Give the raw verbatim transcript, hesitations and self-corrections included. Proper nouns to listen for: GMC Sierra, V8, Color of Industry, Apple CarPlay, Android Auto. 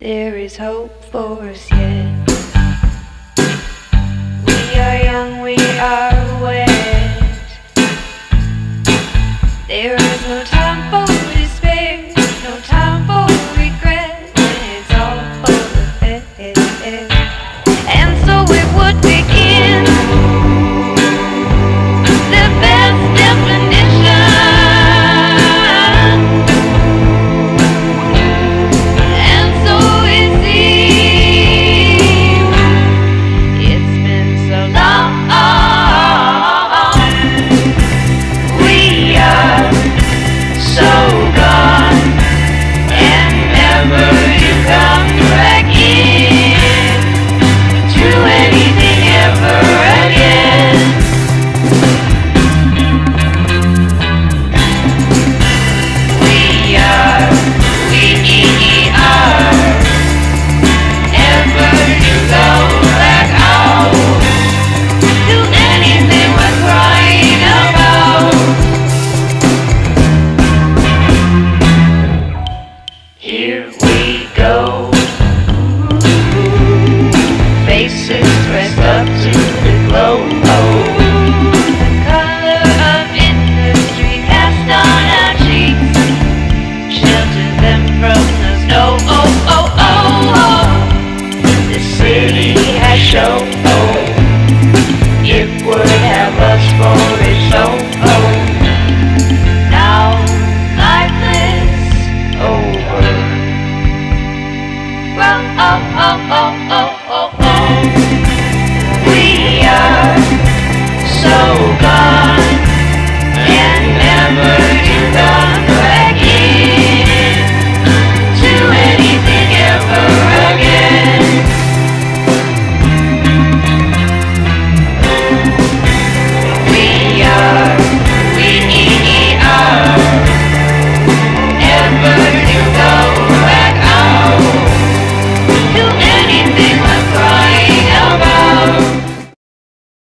There is hope for us yet. We are young, we are wet. There is no time for despair, no time for regret. It's all for the best. And so we would begin the best definition. Faces pressed up to the glow. The color of industry cast on our cheeks, shelter them from the snow. Oh, oh, oh, oh. The city has shown, oh, it would have us for its own. Oh, now life is over. Well, oh, oh, oh, oh.